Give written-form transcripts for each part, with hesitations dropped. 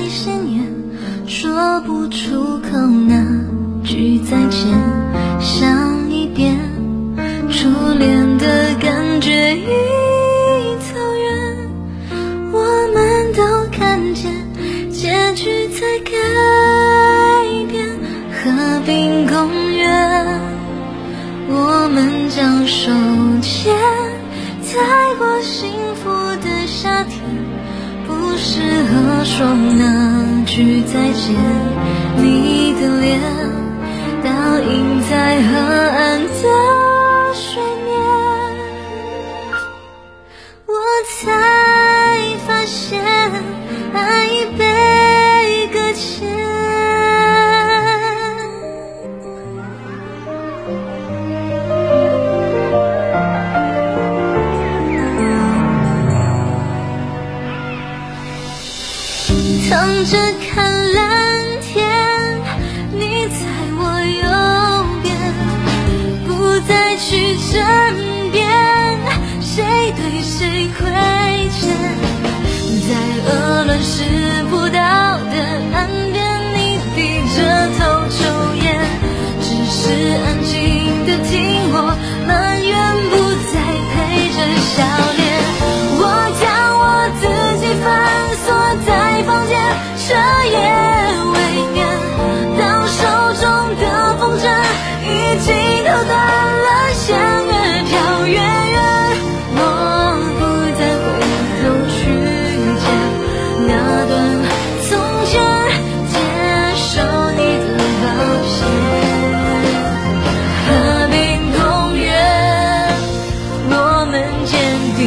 太鲜艳，说不出口那句再见，想一遍初恋的感觉已走远，我们都看见结局在改变。河滨公园，我们将手牵，踩过幸福的夏天，不适合说那句再见。你的脸倒映在河岸的水面，我才发现爱已被搁浅。躺着看蓝天，你在我右边，不再去争辩谁对谁亏欠。在鄂伦士布岛的岸边，你低着头抽烟，只是安静地听我埋怨，不再陪着笑脸。我将我自己反锁在房间，彻夜未眠。当手中的风筝已经投断了弦，越飘越远，我不再回头去见那段从前，接受你的抱歉。河滨公园，我们肩并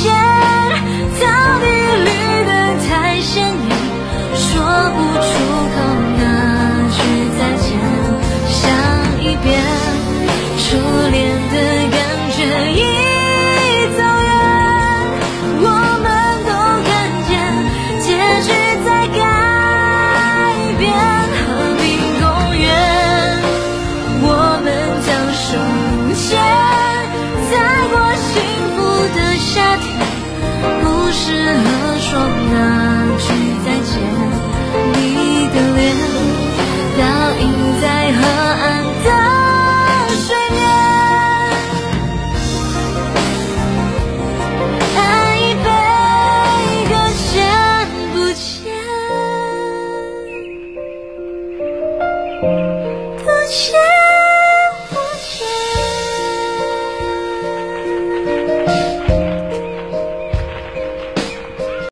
肩，草地绿得太鲜艳，说不出口那句再见，想一遍初恋的感觉已走远，我们都看见结局在改变。河滨公园，我们将手牵，踩过幸福的夏天，不适合说那句再见。你的脸倒映在河岸的水面，爱已被搁浅不见，不见。